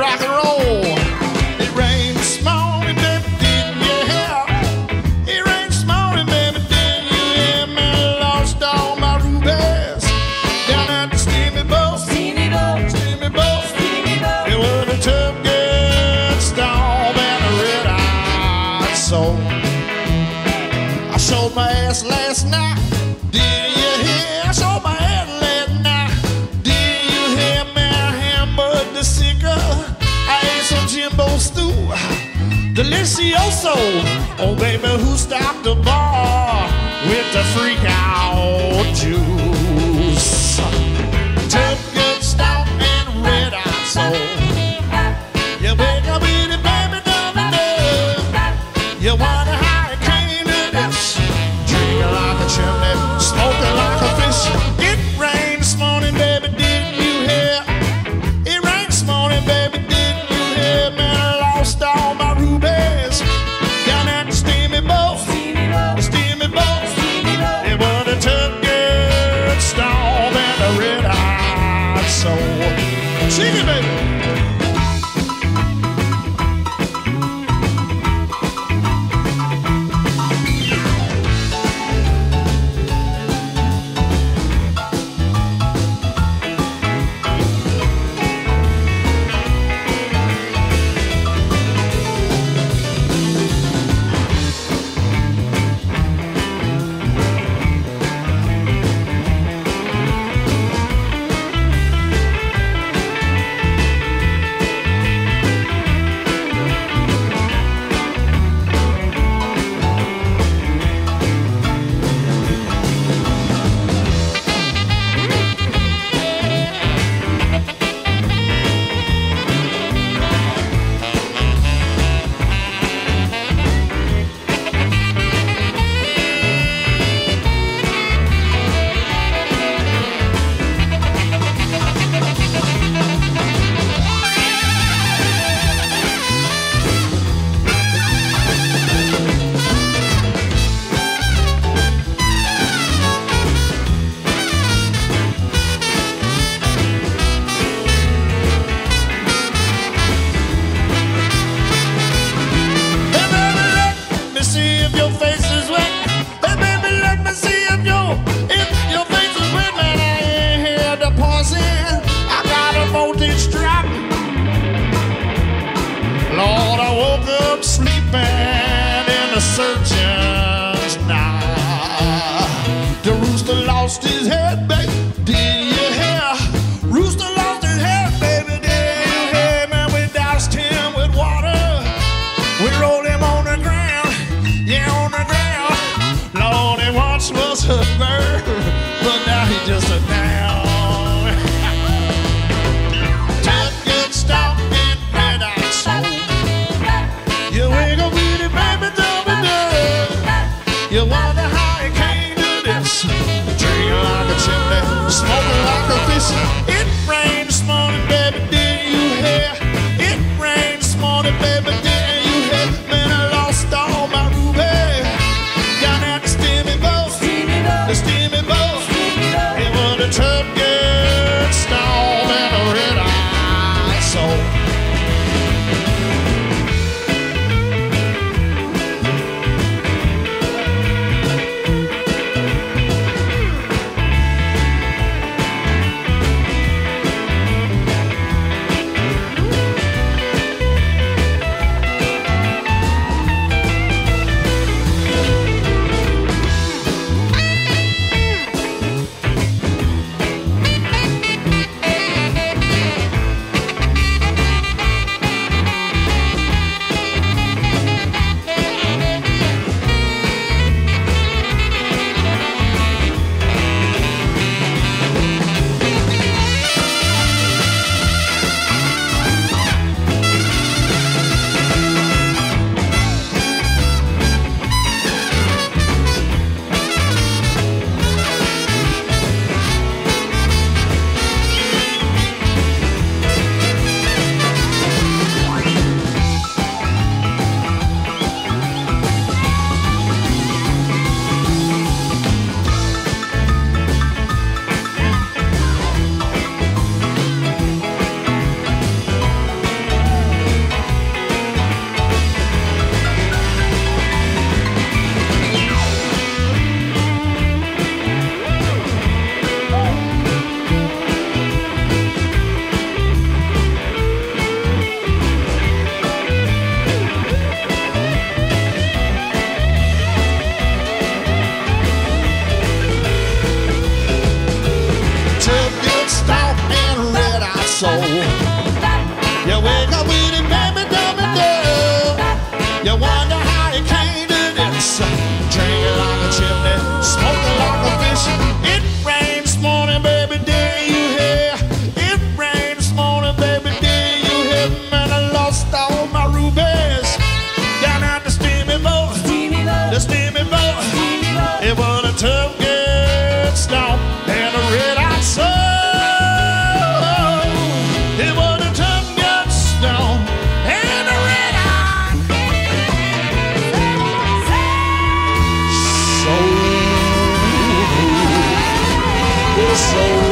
rock and roll. It rained this morning, baby, didn't you hear? It rained this morning, baby, didn't you hear me? Lost all my rubies down at the steamy boat. Steamy boat, steamy boat, steamy boat. It was a tough good storm and a red-eyed soul. I showed my ass last night. Did you hear? I showed my ass last night. Did you hear me? I hammered the sicker. I ate some Jimbo stew, delicioso. Oh baby, who stopped the bar with the freak out juice? Took good stop and red eye soul. You wake up with it, baby, don't know. You wonder how it came to this. Drink a lot of chimney. Smoking like a fish. It rained this morning, baby, didn't you hear? It rained this morning, baby, didn't you hear? Man, I lost all my rubies down at the steamy boat. Steamy boat, steamy boat, steamy boat. It was a tough good storm and a red-eyed soul. Sing it, baby. Lord, I woke up sleeping in the surgeon's night. The rooster lost his head, baby, did you hear? Rooster lost his head, baby, did you hear? Man, we doused him with water. We rolled him on the ground, yeah, on the ground. Lord, he once was a bird, but now he just a down. You wonder how you came to this. Drinking like a chimney, smoking like a fish. It rained this morning, baby, did you hear? It rained this morning, baby, did you hear? Man, I lost all my ruby down at the steamy boat. The steamy so